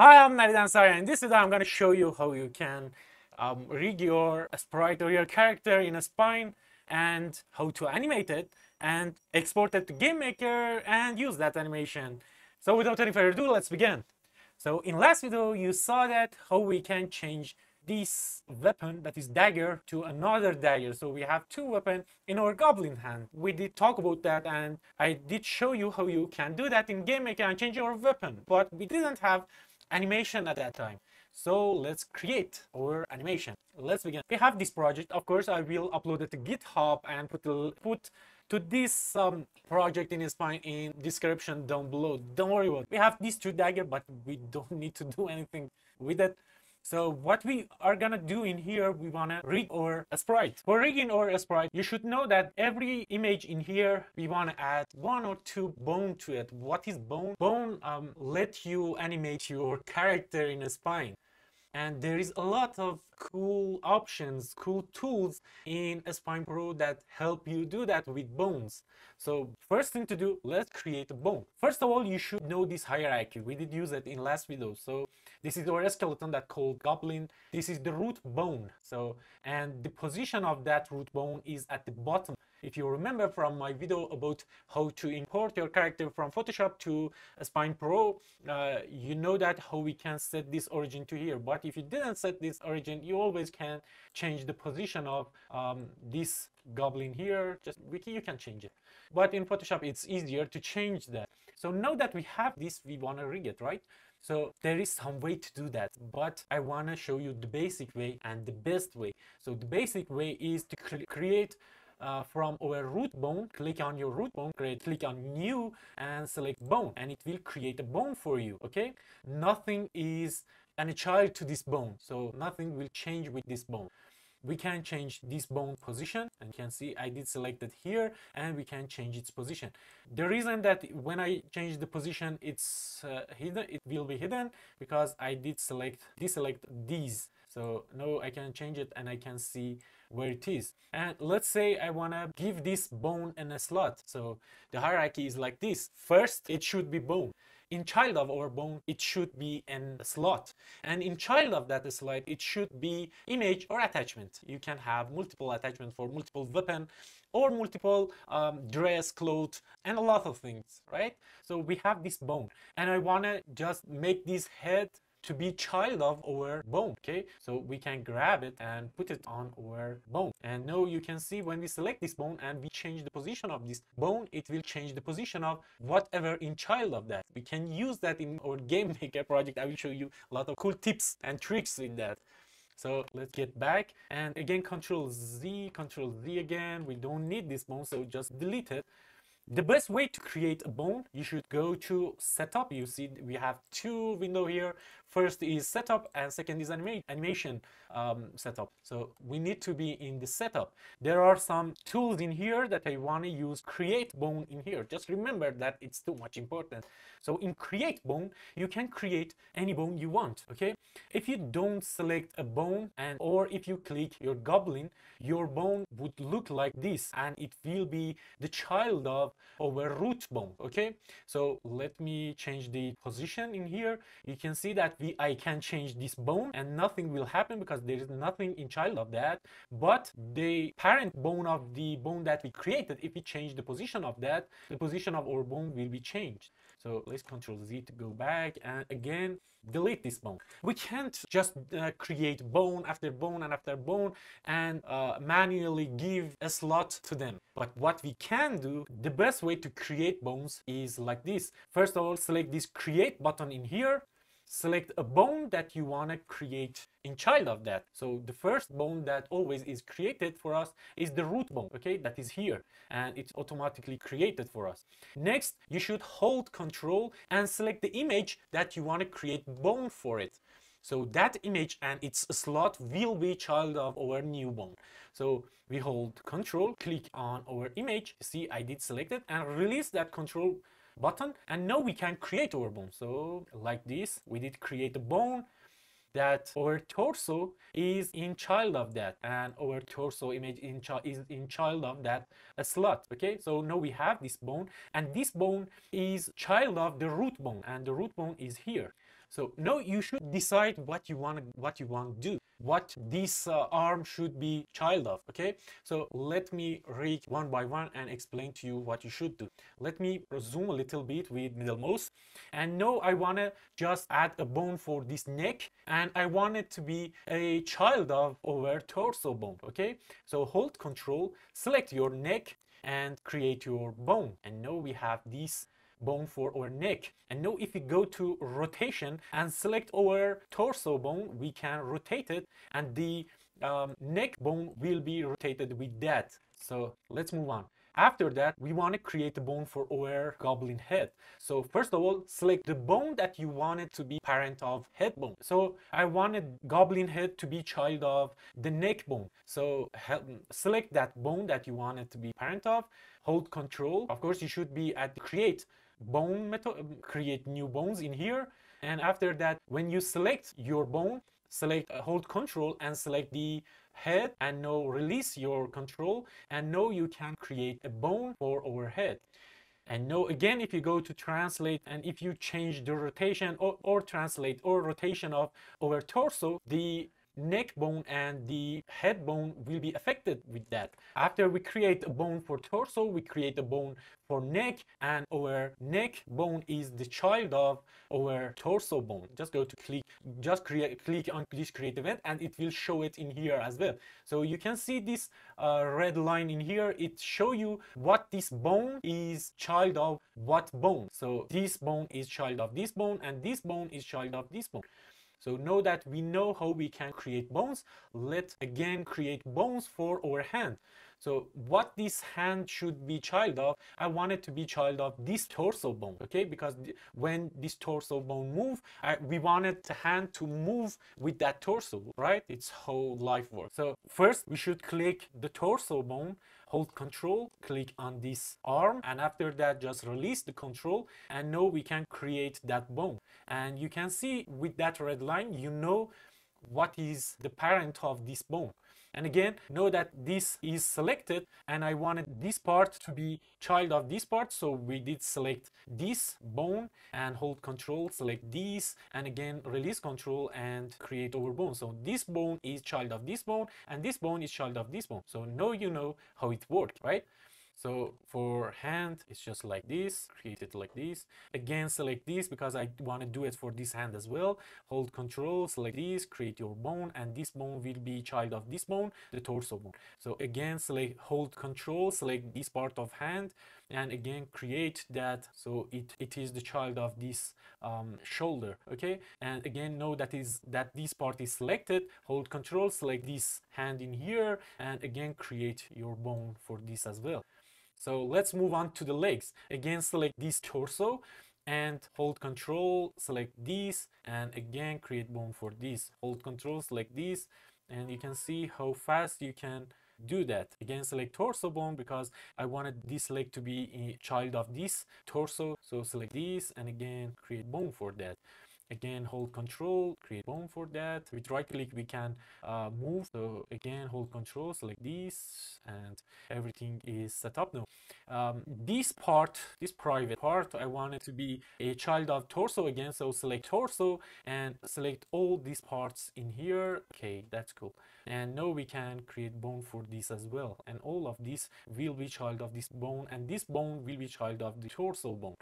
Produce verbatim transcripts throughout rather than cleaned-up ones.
Hi, I'm Navid Ansari, and in this video I'm going to show you how you can um, rig your sprite or your character in a Spine, and how to animate it and export it to GameMaker and use that animation. So without any further ado, let's begin. So in last video you saw that how we can change this weapon, that is dagger, to another dagger. So we have two weapons in our goblin hand. We did talk about that, and I did show you how you can do that in GameMaker and change your weapon, but we didn't have animation at that time. So let's create our animation. Let's begin. We have this project. Of course, I will upload it to GitHub and put a, put to this um, project in Spine in description down below. Don't worry about it. We have these two daggers, but we don't need to do anything with it. So what we are gonna do in here, we wanna rig or a sprite. For rigging or a sprite, you should know that every image in here, we wanna add one or two bone to it. What is bone? Bone um, let you animate your character in a Spine. And there is a lot of cool options, cool tools in Spine Pro that help you do that with bones. So first thing to do, let's create a bone. First of all, you should know this hierarchy. We did use it in last video. So this is our skeleton that called goblin. This is the root bone. So, and the position of that root bone is at the bottom. If you remember from my video about how to import your character from Photoshop to Spine Pro, uh, you know that how we can set this origin to here. But if you didn't set this origin, you always can change the position of um, this goblin here. Just wiki, you can change it. But in Photoshop, it's easier to change that. So now that we have this, we want to rig it, right? So there is some way to do that, but I want to show you the basic way and the best way. So the basic way is to cre create Uh, from our root bone. Click on your root bone, create, click on new and select bone, and it will create a bone for you. Okay, nothing is an child to this bone, so nothing will change with this bone. We can change this bone position, and you can see I did select it here, and we can change its position. The reason that when I change the position, it's uh, hidden, it will be hidden, because I did select deselect these. So now I can change it and I can see where it is. And let's say I want to give this bone in a slot. So the hierarchy is like this. First, it should be bone. In child of our bone, it should be in a slot. And in child of that slot, it should be image or attachment. You can have multiple attachment for multiple weapon or multiple um, dress, clothes, and a lot of things, right? So we have this bone. And I want to just make this head to be child of our bone. Okay, so we can grab it and put it on our bone, and now you can see when we select this bone and we change the position of this bone, it will change the position of whatever in child of that. We can use that in our GameMaker project. I will show you a lot of cool tips and tricks in that. So let's get back, and again control Z, control Z again. We don't need this bone, so just delete it. The best way to create a bone, you should go to setup. You see we have two windows here. First is setup and second is anima animation um, setup. So we need to be in the setup. There are some tools in here that I want to use. Create bone in here. Just remember that it's too much important. So in create bone, you can create any bone you want. Okay. If you don't select a bone, and or if you click your goblin, your bone would look like this, and it will be the child of our root bone. Okay. So let me change the position in here. You can see that We, I can change this bone and nothing will happen because there is nothing in child of that, but the parent bone of the bone that we created, if we change the position of that, the position of our bone will be changed. So let's control Z to go back, and again delete this bone. We can't just uh, create bone after bone and after bone and uh, manually give a slot to them. But what we can do, the best way to create bones is like this. First of all, select this create button in here. Select a bone that you want to create in child of that. So the first bone that always is created for us is the root bone, okay, that is here, and it's automatically created for us. Next, you should hold control and select the image that you want to create bone for it. So that image and its slot will be child of our new bone. So we hold control, click on our image. See, I did select it, and release that control button, and now we can create our bone. So like this, we did create a bone that our torso is in child of that, and our torso image in child is in child of that a slot. Okay, so now we have this bone, and this bone is child of the root bone, and the root bone is here. So no, you should decide what you want what you want to do, what this uh, arm should be child of. Okay, so let me read one by one and explain to you what you should do. Let me zoom a little bit with middlemost, and no, I want to just add a bone for this neck, and I want it to be a child of over torso bone. Okay, so hold control, select your neck and create your bone, and now we have this bone for our neck. And now if we go to rotation and select our torso bone, we can rotate it, and the um, neck bone will be rotated with that. So let's move on. After that, we want to create a bone for our goblin head. So first of all, select the bone that you want it to be parent of head bone. So I wanted goblin head to be child of the neck bone. So select that bone that you want it to be parent of, hold control. Of course, you should be at the create bone method, create new bones in here. And after that, when you select your bone, select uh, hold control and select the head, and now release your control, and now you can create a bone for our head. And now again, if you go to translate and if you change the rotation or, or translate or rotation of our torso, the neck bone and the head bone will be affected with that. After we create a bone for torso, we create a bone for neck, and our neck bone is the child of our torso bone. Just go to click, just create, click on this create event, and it will show it in here as well. So you can see this uh, red line in here. It show you what this bone is child of what bone. So this bone is child of this bone, and this bone is child of this bone. So now that we know how we can create bones, let's again create bones for our hand. So what this hand should be child of, I want it to be child of this torso bone, okay? Because th when this torso bone move, I, we wanted the hand to move with that torso, right? It's how life works. So first we should click the torso bone, hold control, click on this arm, and after that just release the control, and now we can create that bone. And you can see with that red line, you know what is the parent of this bone. And again, know that this is selected, and I wanted this part to be child of this part, so we did select this bone and hold control, select this, and again release control and create our bone. So this bone is child of this bone, and this bone is child of this bone. So now you know how it worked, right? So for hand, it's just like this, create it like this. Again, select this because I want to do it for this hand as well. Hold control, select this, create your bone, and this bone will be child of this bone, the torso bone. So again, select, hold control, select this part of hand, and again create that, so it, it is the child of this um, shoulder, okay? And again, know that is that this part is selected, hold control, select this hand in here, and again create your bone for this as well. So let's move on to the legs. Again, select this torso and hold control, select this, and again create bone for this. Hold control, select this, and you can see how fast you can do that. Again, select torso bone because I wanted this leg to be a child of this torso. So select this and again create bone for that. Again, hold control, create bone for that. With right click, we can uh, move. So again, hold control, select this, and everything is set up now. Um, this part, this private part, I want it to be a child of torso again. So select torso and select all these parts in here. Okay, that's cool. And now we can create bone for this as well. And all of this will be child of this bone, and this bone will be child of the torso bone.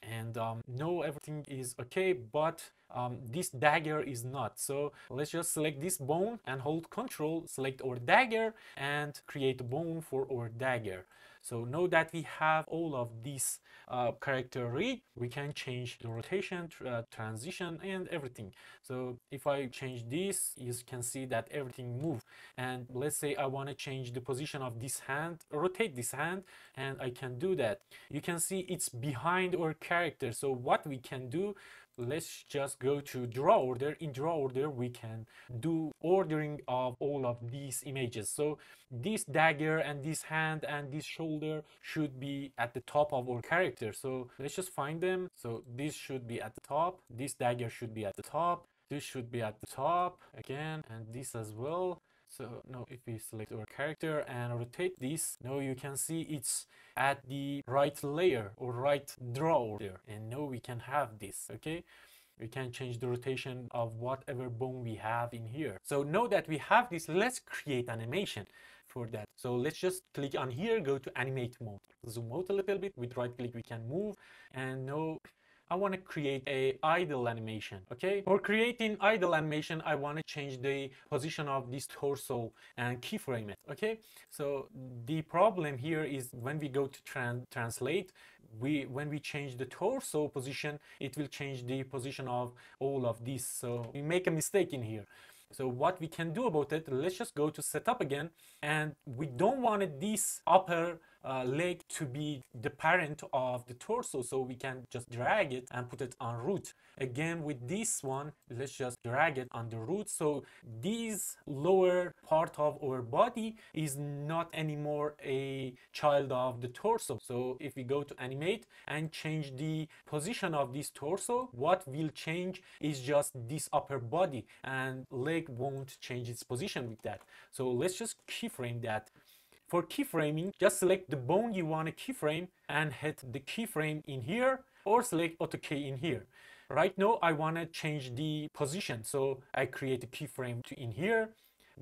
And um, no, everything is okay, but um, this dagger is not. So let's just select this bone and hold control, select our dagger and create a bone for our dagger. So now that we have all of these uh, character rig, we can change the rotation, uh, transition, and everything. So if I change this, you can see that everything moves. And let's say I want to change the position of this hand, rotate this hand, and I can do that. You can see it's behind our character. So what we can do, let's just go to draw order. In draw order, we can do ordering of all of these images. So this dagger and this hand and this shoulder should be at the top of our character. So let's just find them. So this should be at the top, this dagger should be at the top, this should be at the top again, and this as well. So now if we select our character and rotate this, now you can see it's at the right layer or right draw order, and now we can have this, okay? We can change the rotation of whatever bone we have in here. So now that we have this, let's create animation for that. So let's just click on here, go to animate mode, zoom out a little bit. With right click we can move, and now I want to create a idle animation. Okay, for creating idle animation, I want to change the position of this torso and keyframe it. Okay, so the problem here is when we go to tran translate, we when we change the torso position, it will change the position of all of these. So we make a mistake in here. So what we can do about it, let's just go to setup again, and we don't want this upper uh, leg to be the parent of the torso, so we can just drag it and put it on root. Again with this one, let's just drag it on the root, so this lower part of our body is not anymore a child of the torso. So if we go to animate and change the position of this torso, what will change is just this upper body, and leg won't change its position with that. So let's just keyframe that. For keyframing, just select the bone you want to keyframe and hit the keyframe in here, or select auto key in here. Right now I want to change the position, so I create a keyframe to in here,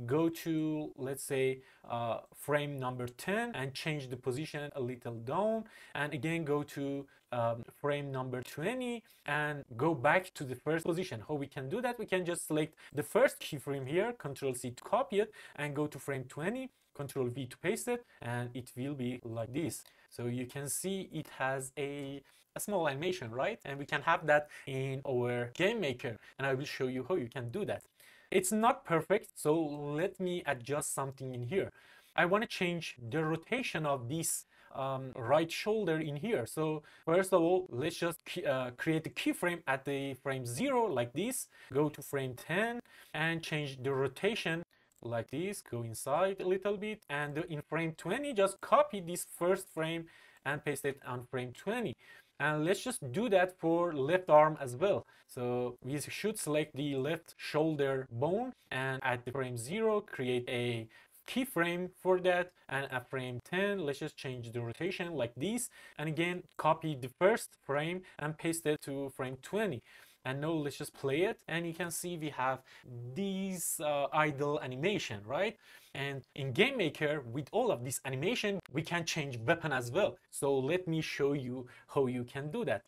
go to let's say uh, frame number ten and change the position a little down, and again go to um, frame number twenty and go back to the first position. How we can do that, we can just select the first keyframe here, control C to copy it, and go to frame twenty, control V to paste it, and it will be like this. So you can see it has a, a small animation, right? And we can have that in our GameMaker, and I will show you how you can do that. It's not perfect, so let me adjust something in here. I want to change the rotation of this um, right shoulder in here. So first of all, let's just uh, create a keyframe at the frame zero like this, go to frame ten and change the rotation like this, go inside a little bit, and in frame twenty just copy this first frame and paste it on frame twenty. And let's just do that for left arm as well. So we should select the left shoulder bone, and at the frame zero create a keyframe for that, and at frame ten let's just change the rotation like this, and again copy the first frame and paste it to frame twenty. And now let's just play it, and you can see we have these uh, idle animation, right? And in GameMaker, with all of this animation, we can change weapon as well. So let me show you how you can do that.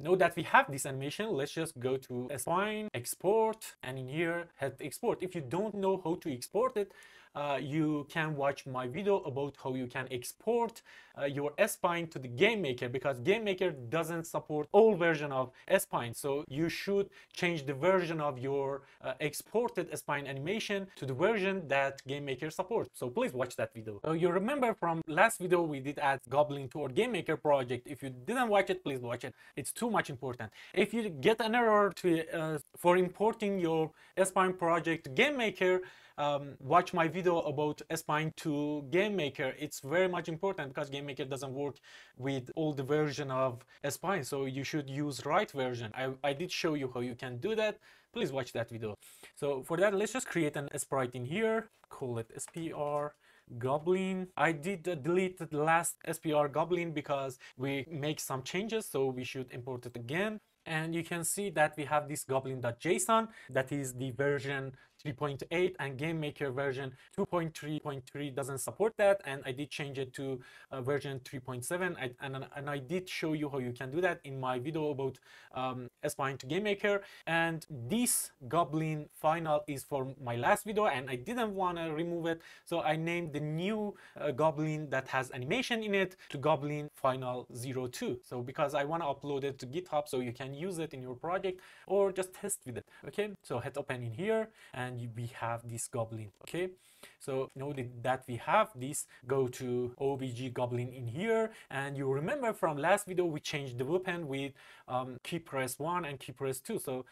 Now that we have this animation, let's just go to Spine, Export, and in here, hit Export. If you don't know how to export it, uh, you can watch my video about how you can export uh, your Spine to the GameMaker, because GameMaker doesn't support all version of Spine. So you should change the version of your uh, exported Spine animation to the version that GameMaker supports. So please watch that video. Uh, you remember from last video we did at Goblin Tour GameMaker project. If you didn't watch it, please watch it. It's too much important. If you get an error to, uh, for importing your Spine project to GameMaker, um, watch my video about Spine to GameMaker. It's very much important because GameMaker doesn't work with all the version of Spine, so you should use right version. I, I did show you how you can do that. Please watch that video. So for that, let's just create an sprite in here, call it S P R Goblin. I did delete the last S P R Goblin because we make some changes, so we should import it again. And you can see that we have this goblin.json that is the version three point eight, and GameMaker version two point three point three doesn't support that, and I did change it to uh, version three point seven, and, and I did show you how you can do that in my video about um, Spine to GameMaker. And this Goblin final is for my last video, and I didn't want to remove it, so I named the new uh, Goblin that has animation in it to Goblin Final zero two, so because I want to upload it to GitHub so you can use it in your project or just test with it. Okay, so hit open in here, and And we have this Goblin. Okay, so now that we have this, go to obj Goblin in here, and you remember from last video we changed the weapon with um, key press one and key press two, so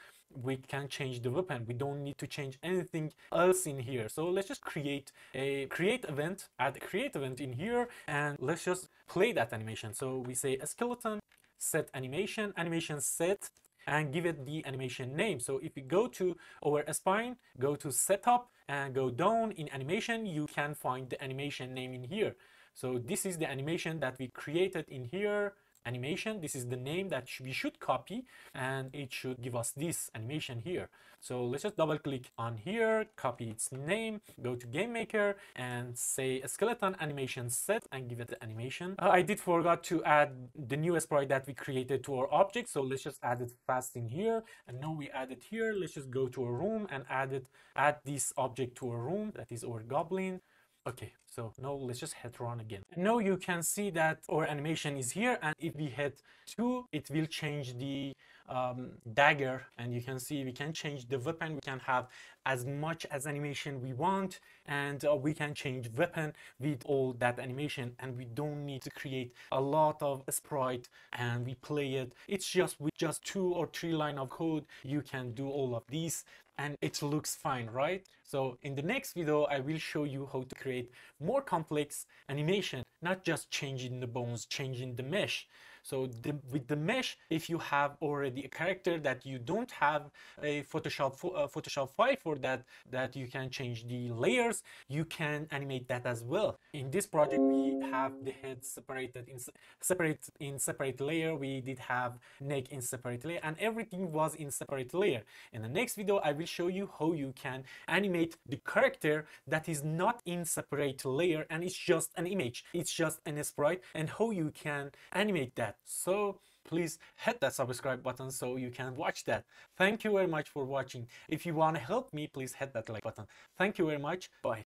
we can change the weapon. We don't need to change anything else in here. So let's just create a create event, add a create event in here, and let's just play that animation. So we say a skeleton set animation, animation set, and give it the animation name. So if we go to our Spine, go to setup and go down in animation, you can find the animation name in here. So this is the animation that we created in here, animation. This is the name that we should copy, and it should give us this animation here. So let's just double click on here, copy its name, go to GameMaker and say skeleton animation set and give it the animation. Uh, I did forgot to add the new sprite that we created to our object, so let's just add it fast in here. And now we add it here. Let's just go to a room and add it, add this object to a room that is our goblin. Okay, so now let's just hit run again. Now you can see that our animation is here, and if we hit two, it will change the um, dagger, and you can see we can change the weapon. We can have as much as animation we want, and uh, we can change weapon with all that animation, and we don't need to create a lot of sprite and we play it. It's just with just two or three line of code, you can do all of these, and it looks fine, right? So in the next video, I will show you how to create more complex animation, not just changing the bones, changing the mesh. So the, with the mesh, if you have already a character that you don't have a Photoshop, uh, Photoshop file for that, that you can change the layers, you can animate that as well. In this project, we have the head separated in separate, in separate layer. We did have neck in separate layer, and everything was in separate layer. In the next video, I will show you how you can animate the character that is not in separate layer, and it's just an image, it's just an sprite, and how you can animate that. So please hit that subscribe button so you can watch that. Thank you very much for watching. If you want to help me, please hit that like button. Thank you very much. Bye.